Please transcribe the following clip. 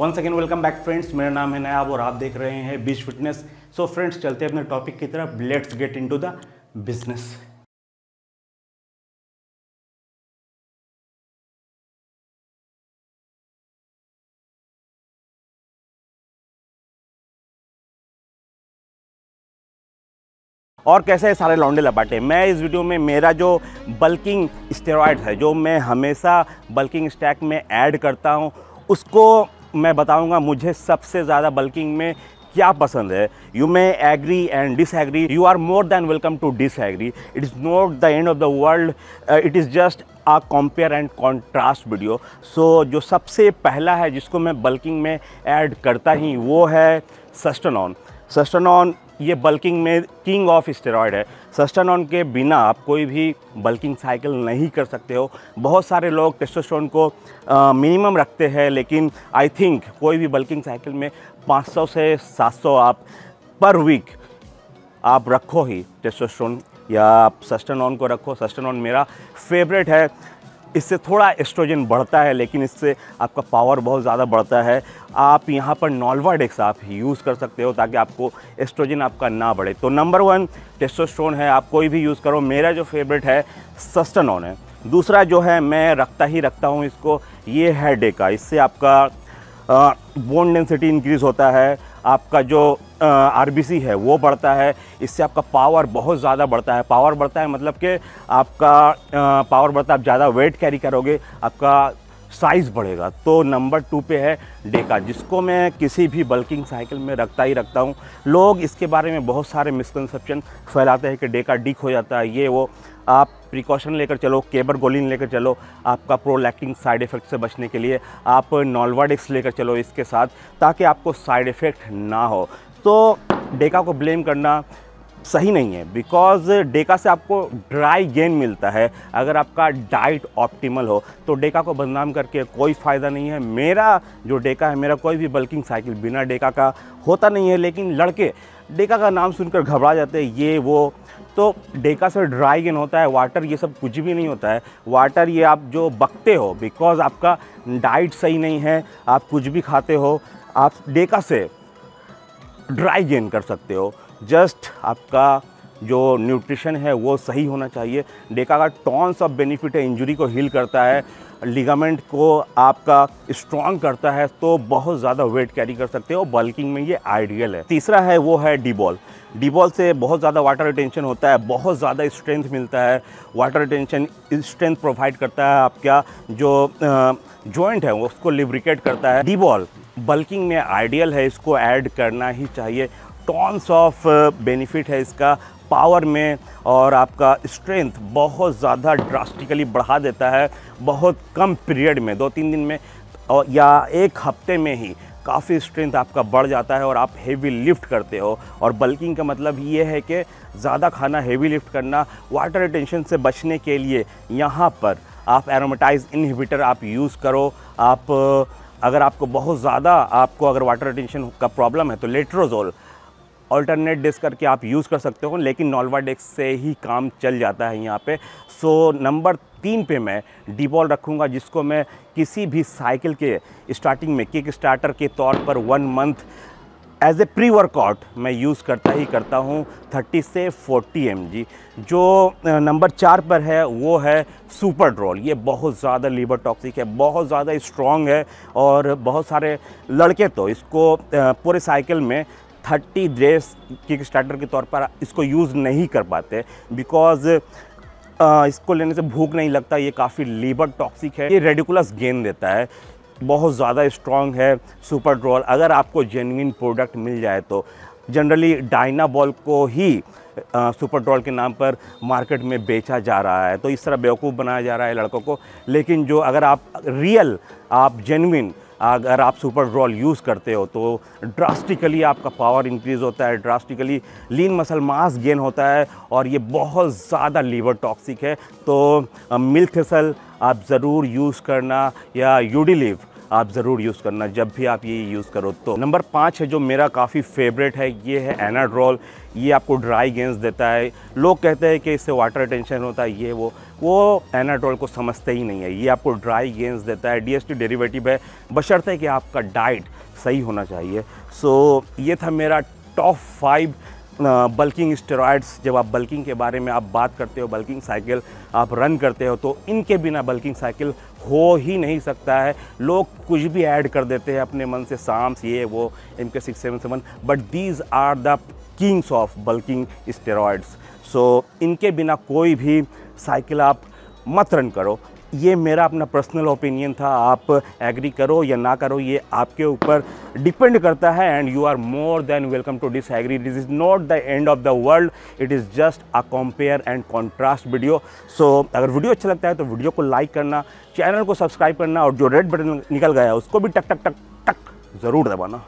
One second welcome back friends, मेरा नाम है नयाब और आप देख रहे हैं बीस्ट फिटनेस। सो फ्रेंड्स, चलते हैं अपने टॉपिक की तरफ। Let's get into the business. और कैसे है सारे लौंडे लपाटे। मैं इस वीडियो में मेरा जो बल्किंग स्टेरॉयड है, जो मैं हमेशा बल्किंग स्टैक में ऐड करता हूं, उसको मैं बताऊंगा। मुझे सबसे ज़्यादा बल्किंग में क्या पसंद है। You may agree and disagree, you are more than welcome to disagree. It is not the end of the world, it is just a compare and contrast video. So जो सबसे पहला है जिसको मैं बल्किंग में ऐड करता ही, वो है सस्टेनॉन। सस्टेनॉन ये बल्किंग में किंग ऑफ स्टेरॉयड है। सस्टेनॉन के बिना आप कोई भी बल्किंग साइकिल नहीं कर सकते हो। बहुत सारे लोग टेस्टोस्टेरोन को मिनिमम रखते हैं, लेकिन आई थिंक कोई भी बल्किंग साइकिल में 500 से 700 आप पर वीक आप रखो ही टेस्टोस्टेरोन, या आप सस्टेनॉन को रखो। सस्टेनॉन मेरा फेवरेट है। इससे थोड़ा एस्ट्रोजन बढ़ता है, लेकिन इससे आपका पावर बहुत ज़्यादा बढ़ता है। आप यहाँ पर नॉल्वाडेक्स आप यूज़ कर सकते हो ताकि आपको एस्ट्रोजन आपका ना बढ़े। तो नंबर वन टेस्टोस्टेरोन है, आप कोई भी यूज़ करो। मेरा जो फेवरेट है सस्टेनॉन है। दूसरा जो है मैं रखता ही रखता हूँ इसको, ये है डेका। इससे आपका बोन डेंसिटी इंक्रीज़ होता है, आपका जो आरबीसी है वो बढ़ता है। इससे आपका पावर बहुत ज़्यादा बढ़ता है। पावर बढ़ता है मतलब कि आपका पावर बढ़ता है, आप ज़्यादा वेट कैरी करोगे, आपका साइज़ बढ़ेगा। तो नंबर टू पे है डेका, जिसको मैं किसी भी बल्किंग साइकिल में रखता ही रखता हूँ। लोग इसके बारे में बहुत सारे मिसकंसेप्शन फैलाते हैं कि डेका डीक हो जाता है, ये वो। आप प्रिकॉशन लेकर चलो, कैबरगोलिन लेकर चलो आपका प्रोलैक्टिन साइड इफ़ेक्ट से बचने के लिए। आप नॉल्वाडेक्स लेकर चलो इसके साथ, ताकि आपको साइड इफ़ेक्ट ना हो। तो डेका को ब्लेम करना सही नहीं है, बिकॉज़ डेका से आपको ड्राई गेन मिलता है अगर आपका डाइट ऑप्टिमल हो। तो डेका को बदनाम करके कोई फ़ायदा नहीं है। मेरा जो डेका है, मेरा कोई भी बल्किंग साइकिल बिना डेका का होता नहीं है, लेकिन लड़के डेका का नाम सुनकर घबरा जाते हैं, ये वो। तो डेका से ड्राई गेन होता है, वाटर ये सब कुछ भी नहीं होता है। वाटर ये आप जो बकते हो बिकॉज़ आपका डाइट सही नहीं है, आप कुछ भी खाते हो। आप डेका से ड्राई गेन कर सकते हो, जस्ट आपका जो न्यूट्रिशन है वो सही होना चाहिए। डेका का टॉन्स ऑफ बेनिफिट है, इंजरी को हील करता है, लिगामेंट को आपका स्ट्रॉन्ग करता है। तो बहुत ज़्यादा वेट कैरी कर सकते हो, बल्किंग में ये आइडियल है। तीसरा है वो है डीबॉल। डीबॉल से बहुत ज़्यादा वाटर रिटेंशन होता है, बहुत ज़्यादा स्ट्रेंथ मिलता है। वाटर रिटेंशन स्ट्रेंथ प्रोवाइड करता है, आपका जो जॉइंट है उसको लिब्रिकेट करता है। डीबॉल बल्किंग में आइडियल है, इसको ऐड करना ही चाहिए। टॉन्स ऑफ बेनिफिट है इसका, पावर में और आपका स्ट्रेंथ बहुत ज़्यादा ड्रास्टिकली बढ़ा देता है। बहुत कम पीरियड में, 2-3 दिन में या एक हफ्ते में ही काफ़ी स्ट्रेंथ आपका बढ़ जाता है और आप हेवी लिफ्ट करते हो। और बल्किंग का मतलब ये है कि ज़्यादा खाना, हेवी लिफ्ट करना। वाटर रिटेंशन से बचने के लिए यहाँ पर आप एरोमेटाइज इनहिबिटर आप यूज़ करो। आप अगर आपको बहुत ज़्यादा, आपको अगर वाटर रिटेंशन का प्रॉब्लम है तो लेट्रोजोल ऑल्टरनेट डेज करके आप यूज़ कर सकते हो, लेकिन नॉल्वाडेक्स से ही काम चल जाता है यहाँ पे। सो नंबर 3 पे मैं डीबॉल रखूँगा, जिसको मैं किसी भी साइकिल के स्टार्टिंग में किक स्टार्टर के तौर पर 1 month as a pre workout मैं यूज़ करता ही करता हूँ, 30 से 40 mg। जो नंबर 4 पर है वो है सुपरड्रोल। ये बहुत ज़्यादा लीवर टॉक्सिक है, बहुत ज़्यादा स्ट्रॉन्ग है, और बहुत सारे लड़के तो इसको पूरे साइकिल में 30 डेज किक स्टार्टर के तौर पर इसको यूज़ नहीं कर पाते, बिकॉज़ इसको लेने से भूख नहीं लगता। ये काफ़ी लीवर टॉक्सिक है, ये रेडिकुलस गेन देता है, बहुत ज़्यादा स्ट्रॉन्ग है सुपरड्रोल। अगर आपको जेन्युइन प्रोडक्ट मिल जाए तो जनरली डायनाबॉल को ही सुपरड्रोल के नाम पर मार्केट में बेचा जा रहा है। तो इस तरह बेवकूफ़ बनाया जा रहा है लड़कों को। लेकिन जो अगर आप रियल, आप जेन्युइन अगर आप सुपरड्रोल यूज़ करते हो तो ड्रास्टिकली आपका पावर इंक्रीज़ होता है, drastically lean muscle mass gain होता है, और ये बहुत ज़्यादा लीवर टॉक्सिक है। तो मिल्क थिसल आप ज़रूर यूज़ करना, या यूडी लिव आप ज़रूर यूज़ करना जब भी आप ये यूज़ करो। तो नंबर 5 है जो मेरा काफ़ी फेवरेट है, ये है एनाड्रॉल। ये आपको ड्राई गेंस देता है। लोग कहते हैं कि इससे वाटर रिटेंशन होता है, ये वो एनाड्रॉल को समझते ही नहीं है। ये आपको ड्राई गेंस देता है, DHT डेरिवेटिव है, बशर्ते कि आपका डाइट सही होना चाहिए। सो ये था मेरा टॉप 5 बल्किंग स्टेरॉइड्स। जब आप बल्किंग के बारे में आप बात करते हो, बल्किंग साइकिल आप रन करते हो, तो इनके बिना बल्किंग साइकिल हो ही नहीं सकता है। लोग कुछ भी ऐड कर देते हैं अपने मन से, साम्स ये वो MK677, but these are the kings of bulking steroids. So इनके बिना कोई भी साइकिल आप मत रन करो। ये मेरा अपना पर्सनल ओपिनियन था। आप एग्री करो या ना करो, ये आपके ऊपर डिपेंड करता है। And you are more than welcome to disagree. This is not the end of the world, it is just a compare and contrast video. So अगर वीडियो अच्छा लगता है तो वीडियो को लाइक करना, चैनल को सब्सक्राइब करना, और जो रेड बटन निकल गया है उसको भी टक टक टक टक ज़रूर दबाना।